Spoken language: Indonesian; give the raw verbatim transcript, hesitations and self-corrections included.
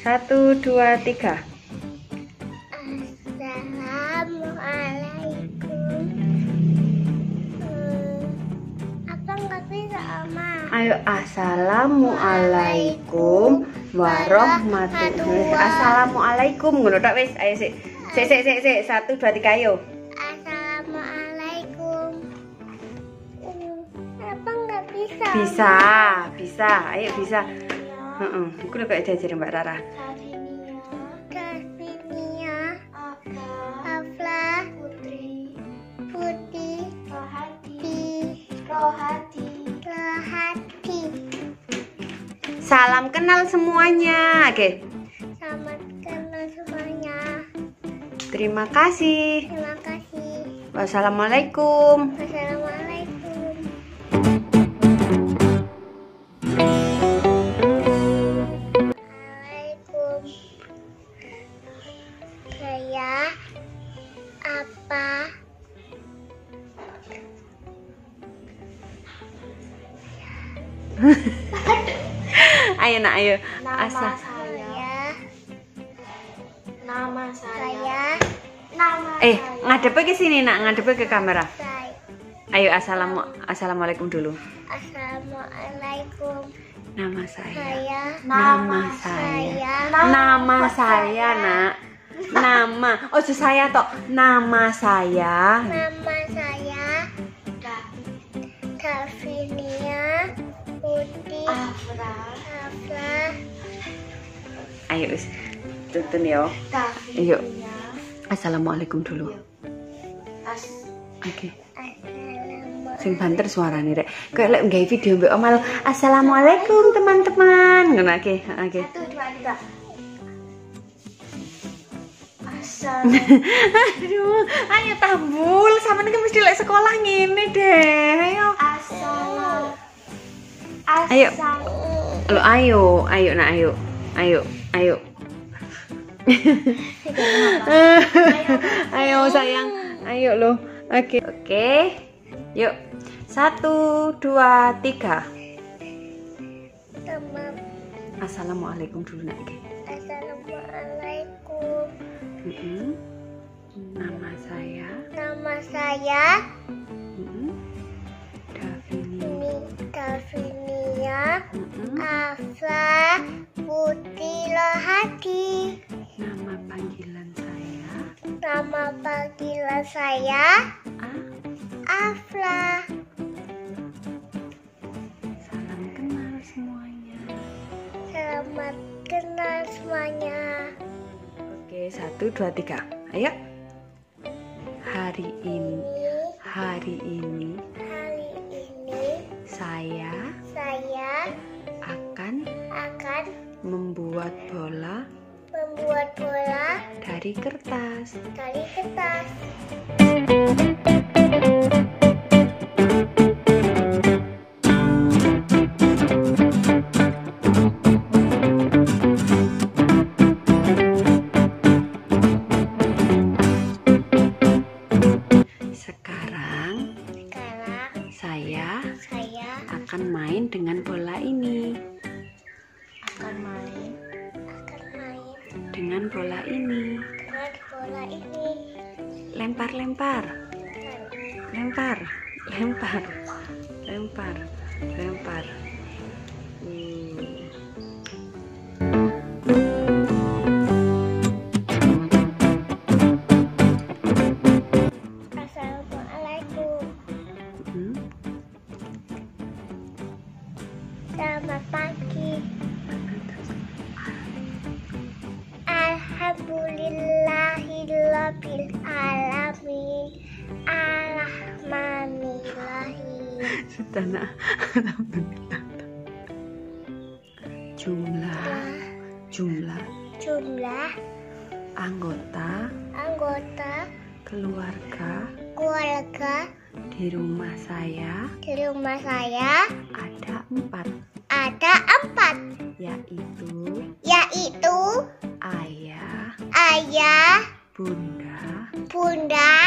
Satu, dua, tiga. Assalamualaikum. Hmm, apa nggak bisa, Oma? Ayo, assalamualaikum warahmatullahi. Assalamualaikum, ngono tok wis. Ayo sik. Sik sik sik sik. Satu, dua, tiga, ayo. Assalamualaikum. Hmm, apa nggak bisa? Bisa, Oma? Bisa. Ayo bisa. Heeh, iku lho kok diajari Mbak Rara. Kasminia, Afla, Putri, Putih, Rohati, Rohati, Rohati. Salam kenal semuanya. Oke. Salam kenal semuanya. Terima kasih. Terima kasih. Wassalamualaikum. Wassalamualaikum. Saya apa? Ayo nak, ayo. Nama Asa. Saya. Nama saya. Nama. Eh, ngadep ke sini nak, ngadep ke kamera. Saya. Ayo assalamu assalamualaikum dulu. Assalamualaikum. Nama saya. Saya. Nama saya. Nama saya nak. Nama, oh saya toh. Nama saya. Nama saya. Davinia Putih Afra. Afra. Ayo, tuntun ya. Ayo. Assalamualaikum dulu. Oke. Sing banter suarane rek. Kayak lek nggawe video mbek Omal. Assalamualaikum teman-teman. Ngono oke, oke. satu dua tiga. Aduh, ayo tambul, sama nih mesti lek sekolah ngene deh. Ayo. Asal. Asal. Ayo. Lo ayo, ayo nak ayo. Ayo, ayo. Ayo sayang, ayo lo. Oke. Okay. Oke. Okay. Yuk. Satu, dua, tiga. Assalamualaikum dulu nak. Assalamualaikum. Mm-hmm. Nama saya. Nama saya. Mm-hmm. Davini. Davinia. Mm-hmm. Afra Putih Rohati. Nama panggilan saya. Nama panggilan saya. Ah? Afra. Salam kenal semuanya. Selamat kenal semuanya. Satu, dua, tiga. Ayo. Hari ini, hari ini, hari ini, saya, saya akan, akan membuat bola, membuat bola dari kertas, dari kertas. Dengan bola ini, dengan bola ini, lempar, lempar, lempar, lempar, lempar, lempar. Assalamualaikum. Hmm? Selamat pagi. Alhamdulillahirabbil alamin. Alhamdulillahirabbil alamin. Alhamdulillah. Jumlah jumlah jumlah anggota anggota keluarga keluarga di rumah saya di rumah saya ada empat ada empat yaitu yaitu ayah, ayah, bunda, bunda,